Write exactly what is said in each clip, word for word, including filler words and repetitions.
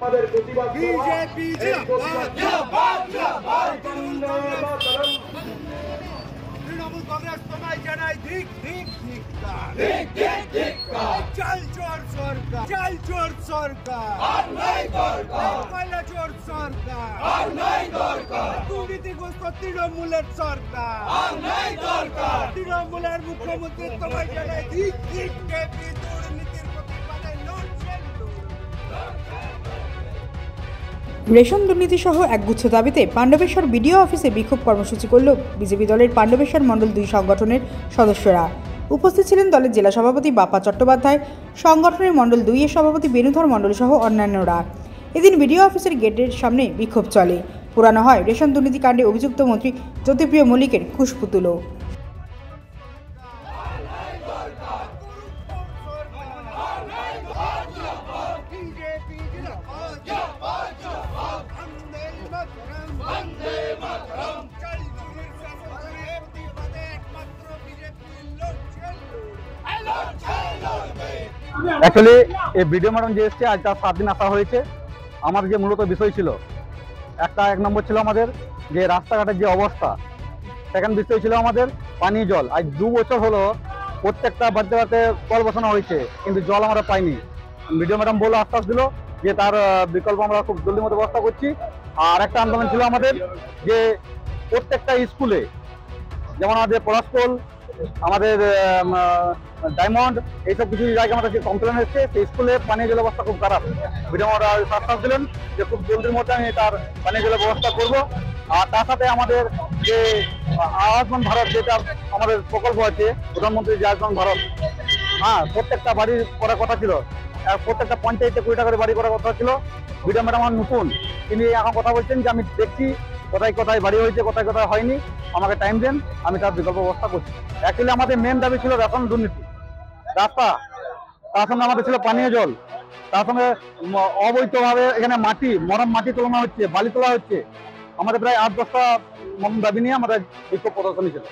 আমাদের প্রতিবাদ বিজেপি জিন্দাবাদ জিন্দাবাদ জিন্দাবাদ তৃণমূল কংগ্রেস তোমায় জানাই ধিক ধিক ধিক্কার ধিক ধিক ধিক্কার চাল চোর সরকার চাল চোর সরকার আর নাই দরকার কয়লা চোর সরকার আর নাই দরকার দুর্নীতিগ্রস্ত তৃণমূলের সরকার আর নাই দরকার তৃণমূলের মুখ্যমন্ত্রী তোমায় জানাই ধিক ধিক বিজেপি দুর্নীতির প্রতিবাদে লড়ছেন রেশন দুর্নীতি সহ একগুচ্ছ দাবিতে পাণ্ডবেশ্বর বিডিও অফিসে বিক্ষোভ কর্মসূচি করল বিজেপি দলের পাণ্ডবেশ্বর মণ্ডল দুই সংগঠনের সদস্যরা। উপস্থিত ছিলেন দলের জেলা সভাপতি বাপ্পা চট্টোপাধ্যায়, সংগঠনের মণ্ডল দুই এর সভাপতি বেণুধর মণ্ডল সহ অন্যান্যরা। এদিন বিডিও অফিসের গেটের সামনে বিক্ষোভ চলে। পুরানো হয় রেশন দুর্নীতিকাণ্ডে অভিযুক্ত মন্ত্রী জ্যোতিপ্রিয় মল্লিকের কুশপুতুলও। অ্যাকচুয়ালি এই বিডিও ম্যাডাম যে এসছে আজ তার সাত দিন আসা হয়েছে। আমার যে মূলত বিষয় ছিল একটা এক নম্বর ছিল আমাদের যে রাস্তাঘাটের যে অবস্থা, সেকেন্ড বিষয় ছিল আমাদের পানীয় জল। আজ দু বছর হলো প্রত্যেকটা বাড়িতে বাড়িতে কল বসানো হয়েছে, কিন্তু জল আমরা পাইনি। বিডিও ম্যাডাম বললো, আশ্বাস দিল যে তার বিকল্প আমরা খুব জলদির মতো ব্যবস্থা করছি। আর একটা আন্দোলন ছিল আমাদের যে প্রত্যেকটা স্কুলে, যেমন আমাদের পলাশকোল, আমাদের ডায়মন্ড, এইসব কিছু জায়গায় আমাদের যে কমপ্লেন হচ্ছে সেই স্কুলে পানীয় জলের অবস্থা খুব খারাপ। বিডিও আশ্বাস দিলেন যে খুব জলদির মধ্যে আমি তার পানীয় জলের ব্যবস্থা করব। আর তার সাথে আমাদের যে আয়ুষ্মান ভারত, যেটা আমাদের প্রকল্প আছে প্রধানমন্ত্রী যে আয়ুষ্মান ভারত, হ্যাঁ প্রত্যেকটা বাড়ির করার কথা ছিল, প্রত্যেকটা পঞ্চায়েতে কুড়ি টাকার বাড়ি করার কথা ছিল। বিডিও ম্যাডাম আমার নতুন, তিনি এখন কথা বলছেন যে আমি দেখছি কোথায় কোথায় বাড়ি হয়েছে, কোথায় কোথায় হয়নি, আমাকে টাইম দেন, আমি তার বিকল্প ব্যবস্থা করছি। অ্যাকচুয়ালি আমাদের মেন দাবি ছিল রেশন দুর্নীতি, রাস্তা, তার সঙ্গে আমাদের ছিল পানীয় জল, তার সঙ্গে অবৈধভাবে এখানে মাটি, মরম মাটি তোলা হচ্ছে, বালি তোলা হচ্ছে। আমাদের প্রায় আট দশটা মরম দাবি নিয়ে আমাদের বিক্ষোভ প্রদর্শনী ছিল।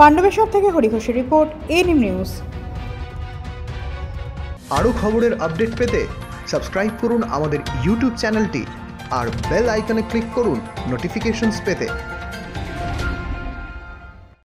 পাণ্ডবেশ্বর থেকে হরি ঘোষের রিপোর্ট, এএনএম নিউজ। আরও খবরের আপডেট পেতে সাবস্ক্রাইব করুন আমাদের ইউটিউব চ্যানেলটি আর বেল আইকনে ক্লিক করুন নোটিফিকেশনস পেতে।